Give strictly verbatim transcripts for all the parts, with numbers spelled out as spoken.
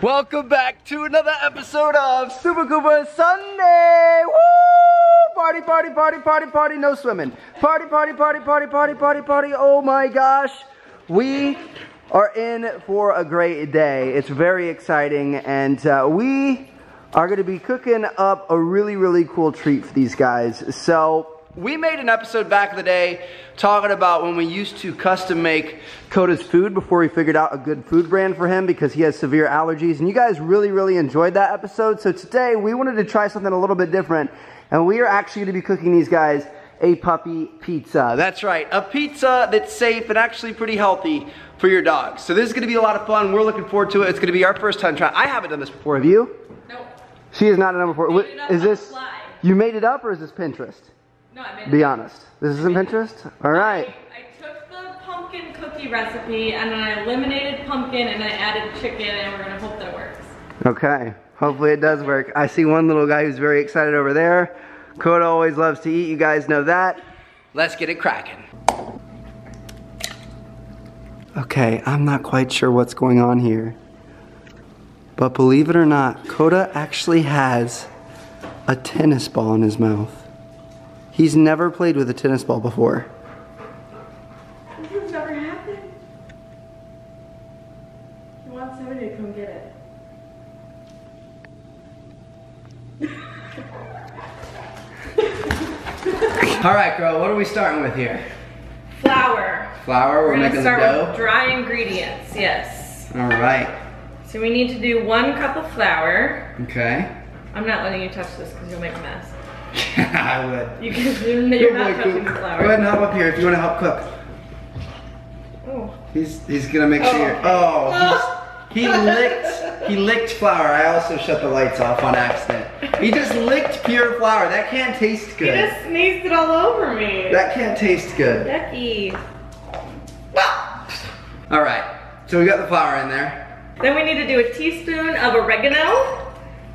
Welcome back to another episode of Super Cooper Sunday. Woo! Party, party, party, party, party, no swimming. Party, party, party, party, party, party, party. Oh my gosh. We are in for a great day. It's very exciting, and uh, we are going to be cooking up a really, really cool treat for these guys. So we made an episode back in the day talking about when we used to custom make Coda's food before he figured out a good food brand for him because he has severe allergies. And you guys really, really enjoyed that episode. So today we wanted to try something a little bit different. And we are actually going to be cooking these guys a puppy pizza. That's right. A pizza that's safe and actually pretty healthy for your dog. So this is going to be a lot of fun. We're looking forward to it. It's going to be our first time trying. I haven't done this before. Have you? Nope. She is not a number four. What, is this? You made it up, or is this Pinterest? No, I made it. Be honest. This isn't Pinterest? All right. I, I took the pumpkin cookie recipe and then I eliminated pumpkin and I added chicken, and we're going to hope that works. Okay. Hopefully it does work. I see one little guy who's very excited over there. Coda always loves to eat. You guys know that. Let's get it cracking. Okay. I'm not quite sure what's going on here. But believe it or not, Coda actually has a tennis ball in his mouth. He's never played with a tennis ball before. This has never happened. He wants somebody to come get it. All right, girl, what are we starting with here? Flour. Flour, we're, we're making the dough? We're gonna start with dry ingredients, yes. All right. So we need to do one cup of flour. Okay. I'm not letting you touch this because you'll make a mess. Yeah, I would. You can, you're not touching the flour. Go ahead and hop up here if you want to help cook. Oh. He's he's gonna make sure. Oh. You're, oh, he's, he licked he licked flour. I also shut the lights off on accident. He just licked pure flour. That can't taste good. He just sneezed it all over me. That can't taste good. Yucky. All right. So we got the flour in there. Then we need to do a teaspoon of oregano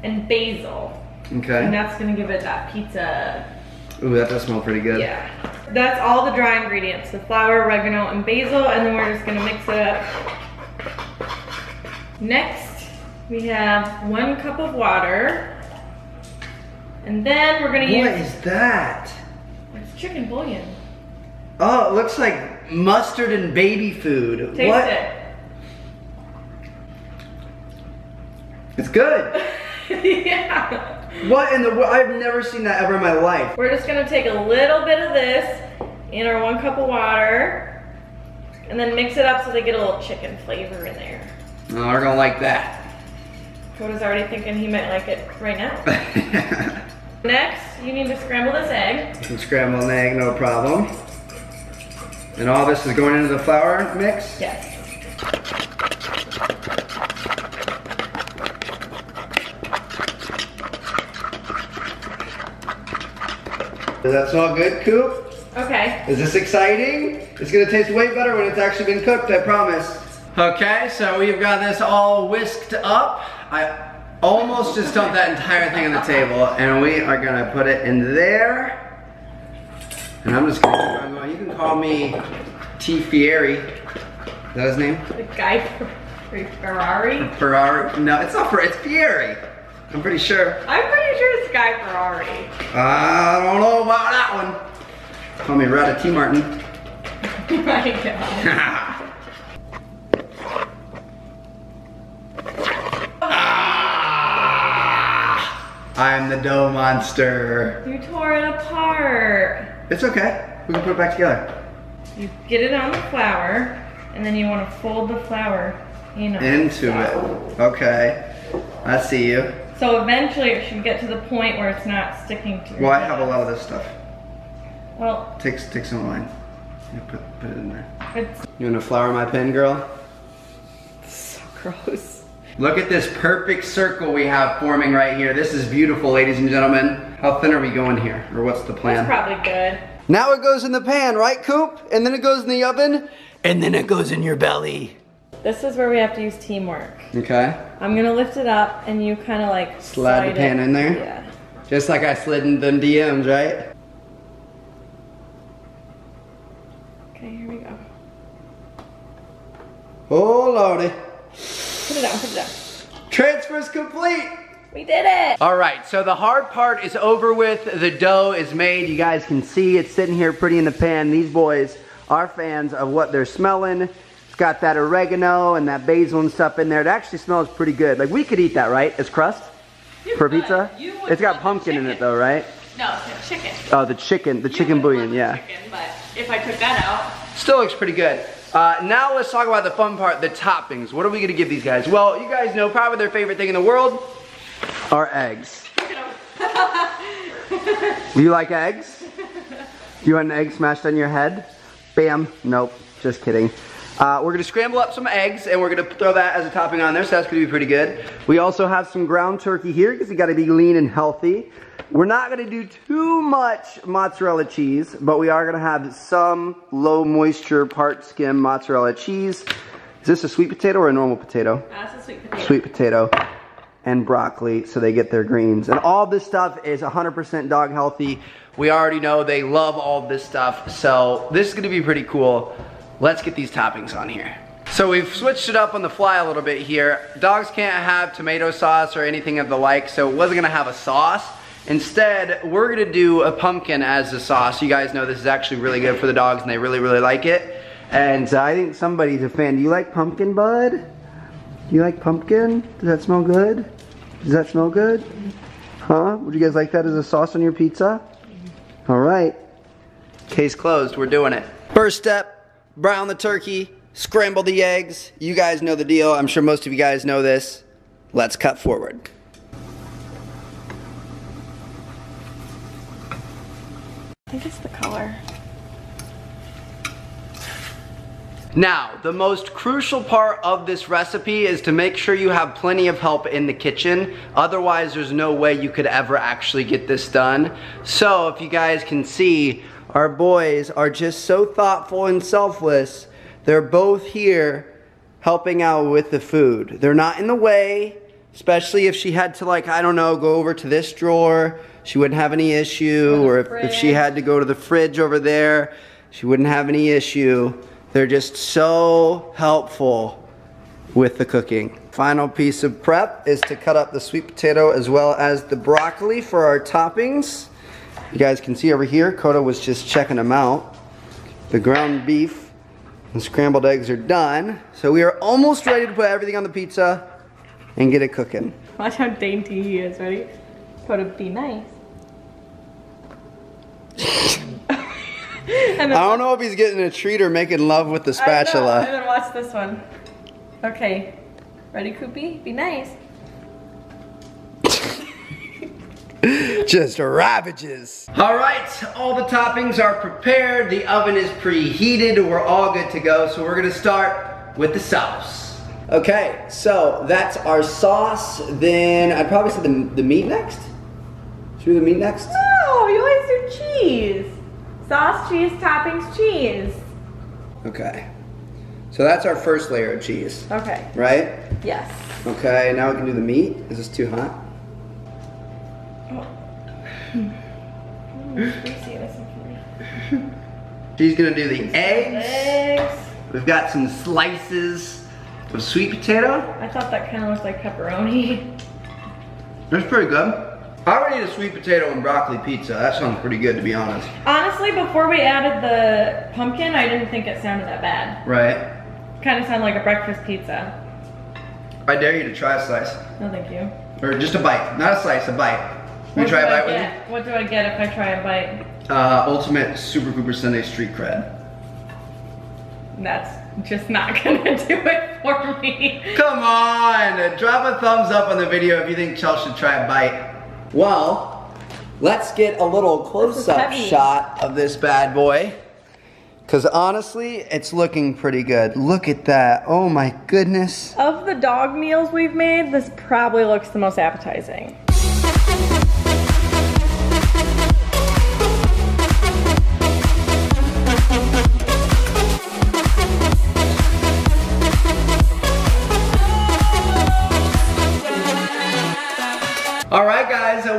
and basil. Okay. And that's gonna give it that pizza. Ooh, that does smell pretty good. Yeah. That's all the dry ingredients, the flour, oregano, and basil, and then we're just gonna mix it up. Next, we have one cup of water. And then we're gonna use— What is that? It's chicken bouillon. Oh, it looks like mustard and baby food. Taste what? it. It's good. Yeah. What in the world? I've never seen that ever in my life. We're just gonna take a little bit of this in our one cup of water and then mix it up so they get a little chicken flavor in there. Oh, we're gonna like that. Coda's already thinking he might like it right now. Next, you need to scramble this egg. You can scramble an egg, no problem. And all this is going into the flour mix? Yes. Does that smell good, Coop? Okay. Is this exciting? It's gonna taste way better when it's actually been cooked, I promise. Okay, so we've got this all whisked up. I almost just dumped that entire thing on the table, and we are gonna put it in there. And I'm just gonna keep on going. You can call me T. Fieri. Is that his name? The guy from Ferrari? Ferrari? No, it's not Ferrari, it's Fieri. I'm pretty sure. I'm pretty sure it's Guy Ferrari. I don't know about that one. Call me Rata T. Martin. My God. Ah, I'm the dough monster. You tore it apart. It's okay. We can put it back together. You get it on the flour, and then you want to fold the flour in into it. Okay. I see you. So eventually it should get to the point where it's not sticking to your— Well, I have a lot of this stuff. Well, take, take some wine. Yeah, put, put it in there. It's— You want to flour my pen, girl? It's so gross. Look at this perfect circle we have forming right here. This is beautiful, ladies and gentlemen. How thin are we going here? Or what's the plan? That's probably good. Now it goes in the pan, right, Coop? And then it goes in the oven, and then it goes in your belly. This is where we have to use teamwork. Okay. I'm gonna lift it up and you kinda like slide, slide the pan it. in there? Yeah. Just like I slid in them D Ms, right? Okay, here we go. Oh lordy. Put it down, put it down. Transfer's complete. We did it. All right, so the hard part is over with. The dough is made. You guys can see it's sitting here pretty in the pan. These boys are fans of what they're smelling. It's got that oregano and that basil and stuff in there. It actually smells pretty good. Like, we could eat that, right? As crust you for could. pizza? It's got pumpkin in it though, right? No, the chicken. Oh, the chicken, the you chicken bouillon, the yeah. Chicken, but if I took that out. Still looks pretty good. Uh, now let's talk about the fun part, the toppings. What are we gonna give these guys? Well, you guys know probably their favorite thing in the world are eggs. Look at them. You like eggs? You want an egg smashed on your head? Bam, nope, just kidding. Uh, we're gonna scramble up some eggs and we're gonna throw that as a topping on there, so that's gonna be pretty good. We also have some ground turkey here because you gotta be lean and healthy. We're not gonna do too much mozzarella cheese, but we are gonna have some low moisture part skim mozzarella cheese. Is this a sweet potato or a normal potato? That's a sweet potato. Sweet potato and broccoli, so they get their greens. And all this stuff is one hundred percent dog healthy. We already know they love all this stuff, so this is gonna be pretty cool. Let's get these toppings on here. So we've switched it up on the fly a little bit here. Dogs can't have tomato sauce or anything of the like, so it wasn't gonna have a sauce. Instead, we're gonna do a pumpkin as the sauce. You guys know this is actually really good for the dogs and they really, really like it. And uh, I think somebody's a fan. Do you like pumpkin, bud? Do you like pumpkin? Does that smell good? Does that smell good? Huh? Would you guys like that as a sauce on your pizza? All right. Case closed, we're doing it. First step. Brown the turkey, scramble the eggs. You guys know the deal. I'm sure most of you guys know this. Let's cut forward. I think it's the color. Now, the most crucial part of this recipe is to make sure you have plenty of help in the kitchen. Otherwise, there's no way you could ever actually get this done. So, if you guys can see, our boys are just so thoughtful and selfless. They're both here helping out with the food. They're not in the way, especially if she had to, like, I don't know, go over to this drawer, she wouldn't have any issue. Or if, if she had to go to the fridge over there, she wouldn't have any issue. They're just so helpful with the cooking. Final piece of prep is to cut up the sweet potato as well as the broccoli for our toppings. You guys can see over here, Coda was just checking them out. The ground beef and scrambled eggs are done. So we are almost ready to put everything on the pizza and get it cooking. Watch how dainty he is, ready? Coda, be nice. I don't know if he's getting a treat or making love with the spatula. I know, and then watch this one. Okay, ready, Coopy? Be nice. Just ravages. All right, all the toppings are prepared. The oven is preheated. We're all good to go. So we're gonna start with the sauce. Okay, so that's our sauce. Then I'd probably say the, the meat next. Should we do the meat next? No, you always do cheese. Sauce, cheese, toppings, cheese. Okay, so that's our first layer of cheese. Okay. Right? Yes. Okay, now we can do the meat. Is this too hot? She's gonna do the eggs. eggs. We've got some slices of sweet potato. I thought that kind of looked like pepperoni. That's pretty good. I already did a sweet potato and broccoli pizza. That sounds pretty good, to be honest. Honestly, before we added the pumpkin, I didn't think it sounded that bad. Right. Kind of sounded like a breakfast pizza. I dare you to try a slice. No, thank you. Or just a bite, not a slice, a bite. Can you try a bite with me? What do I get if I try a bite? Uh, ultimate Super Cooper Sunday street cred. That's just not gonna do it for me. Come on! Drop a thumbs up on the video if you think Chelsea should try a bite. Well, let's get a little close-up shot of this bad boy. Because honestly, it's looking pretty good. Look at that. Oh my goodness. Of the dog meals we've made, this probably looks the most appetizing.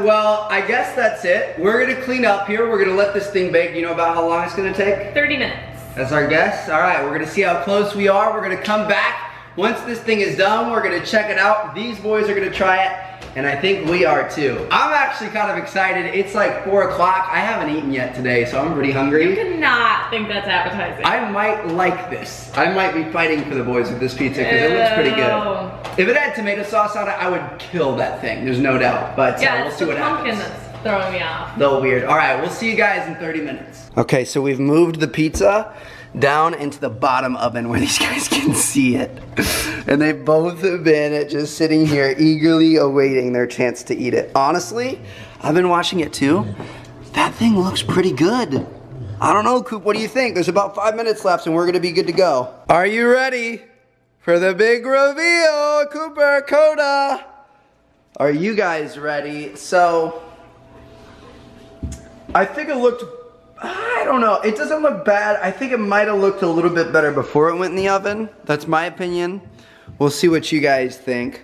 Well, I guess that's it. We're gonna clean up here. We're gonna let this thing bake. You know about how long it's gonna take? thirty minutes. That's our guess. All right, we're gonna see how close we are. We're gonna come back. Once this thing is done, we're gonna check it out. These boys are gonna try it, and I think we are too. I'm actually kind of excited. It's like four o'clock. I haven't eaten yet today, so I'm pretty hungry. You could not think that's appetizing. I might like this. I might be fighting for the boys with this pizza because it looks pretty good. If it had tomato sauce on it, I would kill that thing. There's no doubt, but yeah, uh, we'll see what happens. That's throwing me off. Though weird. All right, we'll see you guys in thirty minutes. Okay, so we've moved the pizza down into the bottom oven where these guys can see it. And they've both been just sitting here eagerly awaiting their chance to eat it. Honestly, I've been watching it too. That thing looks pretty good. I don't know, Coop, what do you think? There's about five minutes left and we're gonna be good to go. Are you ready for the big reveal, Cooper, Coda? Are you guys ready? So, I think it looked, I don't know, it doesn't look bad. I think it might have looked a little bit better before it went in the oven. That's my opinion. We'll see what you guys think.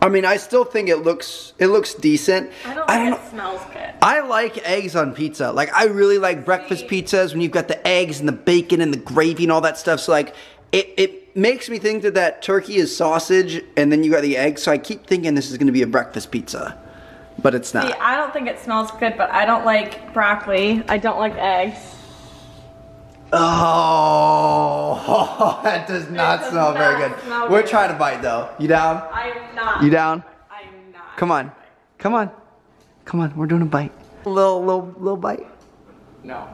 I mean, I still think it looks it looks decent. I don't think it smells good. I like eggs on pizza. Like, I really like breakfast pizzas when you've got the eggs and the bacon and the gravy and all that stuff. So, like, it, it makes me think that that turkey is sausage and then you got the eggs. So I keep thinking this is going to be a breakfast pizza. But it's not. See, I don't think it smells good, but I don't like broccoli. I don't like eggs. Oh, that does not does smell not very good. Smell We're good. trying to bite though. You down? I'm not. You down? I'm not. Come on. Come on. Come on. We're doing a bite. A little, little, little bite? No.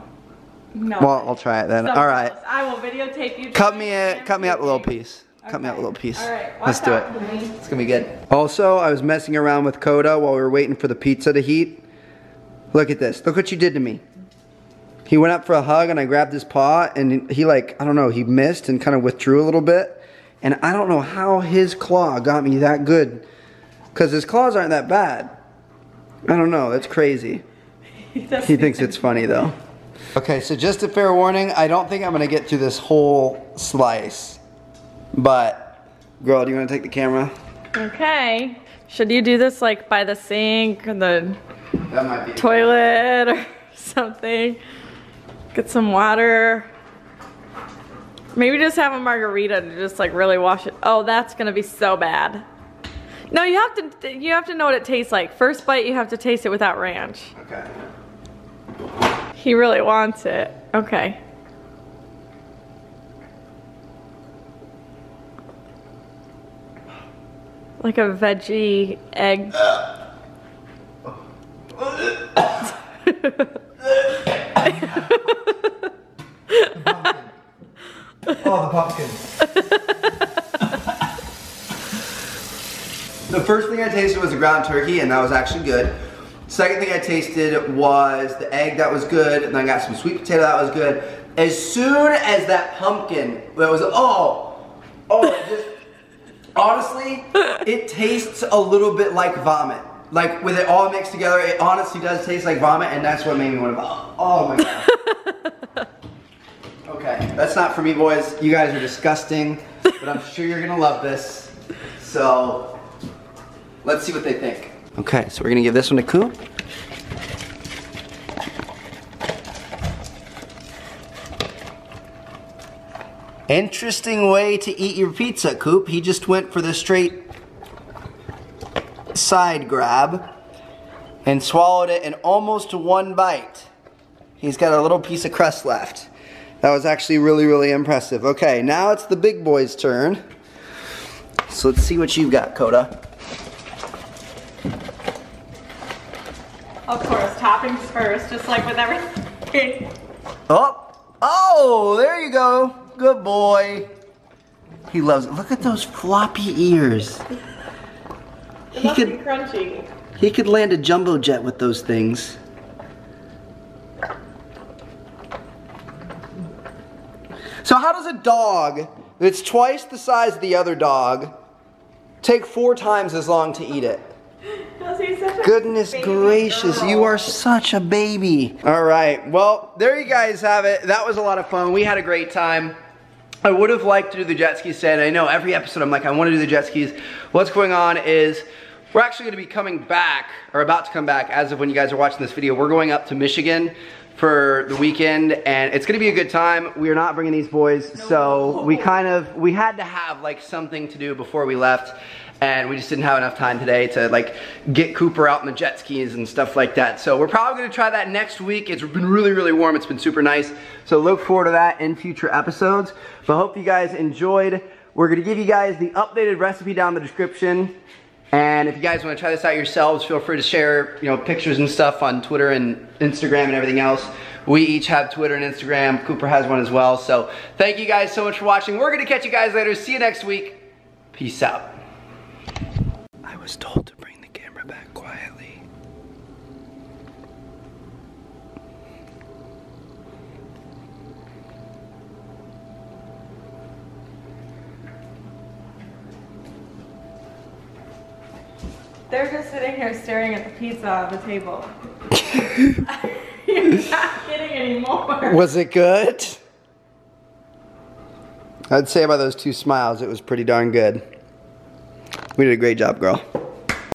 No. Well, I'll try it then. So all right. Close. I will videotape you. Cut me a, cut me out a little piece. Cut okay. me out a little piece. All right, let's do it. It's gonna be good. Also, I was messing around with Coda while we were waiting for the pizza to heat. Look at this. Look what you did to me. He went up for a hug and I grabbed his paw and he like, I don't know, he missed and kind of withdrew a little bit. And I don't know how his claw got me that good. Because his claws aren't that bad. I don't know, that's crazy. He, he thinks it's funny though. Okay, so just a fair warning, I don't think I'm gonna get through this whole slice. But, girl, do you want to take the camera? Okay. Should you do this like by the sink or the that might be toilet or something? Get some water. Maybe just have a margarita to just like really wash it. Oh, that's gonna be so bad. No, you have to. You have to know what it tastes like. First bite, you have to taste it without ranch. Okay. He really wants it. Okay. Like a veggie egg. Oh, the pumpkin. The first thing I tasted was the ground turkey, and that was actually good. Second thing I tasted was the egg, that was good, and then I got some sweet potato, that was good. As soon as that pumpkin, that was, oh, oh, it just. Honestly, it tastes a little bit like vomit. Like, with it all mixed together, it honestly does taste like vomit, and that's what made me want to vomit. Oh my god. Okay, that's not for me, boys. You guys are disgusting, but I'm sure you're gonna love this. So, let's see what they think. Okay, so we're gonna give this one to Coop. Interesting way to eat your pizza, Coop. He just went for the straight side grab and swallowed it in almost one bite. He's got a little piece of crust left. That was actually really, really impressive. Okay, now it's the big boy's turn. So let's see what you've got, Coda. Of course, toppings first, just like with everything. Oh, oh, there you go. Good boy. He loves it. Look at those floppy ears. It must be crunchy. He could land a jumbo jet with those things. So how does a dog that's twice the size of the other dog take four times as long to eat it? Goodness gracious, you are such a baby. All right, well, there you guys have it. That was a lot of fun. We had a great time. I would have liked to do the jet skis today, and I know every episode I'm like, I want to do the jet skis. What's going on is we're actually going to be coming back, or about to come back, as of when you guys are watching this video. We're going up to Michigan for the weekend, and it's gonna be a good time. We are not bringing these boys, no. so we kind of, we had to have like something to do before we left, and we just didn't have enough time today to like get Cooper out in the jet skis and stuff like that. So we're probably gonna try that next week. It's been really, really warm. It's been super nice. So look forward to that in future episodes. But hope you guys enjoyed. We're gonna give you guys the updated recipe down in the description. And if you guys wanna try this out yourselves, feel free to share, you know, pictures and stuff on Twitter and Instagram and everything else. We each have Twitter and Instagram. Cooper has one as well. So thank you guys so much for watching. We're gonna catch you guys later. See you next week. Peace out. I was told to bring the camera back quietly. They're just sitting here staring at the pizza on the table. You're not kidding anymore. Was it good? I'd say by those two smiles, it was pretty darn good. We did a great job, girl.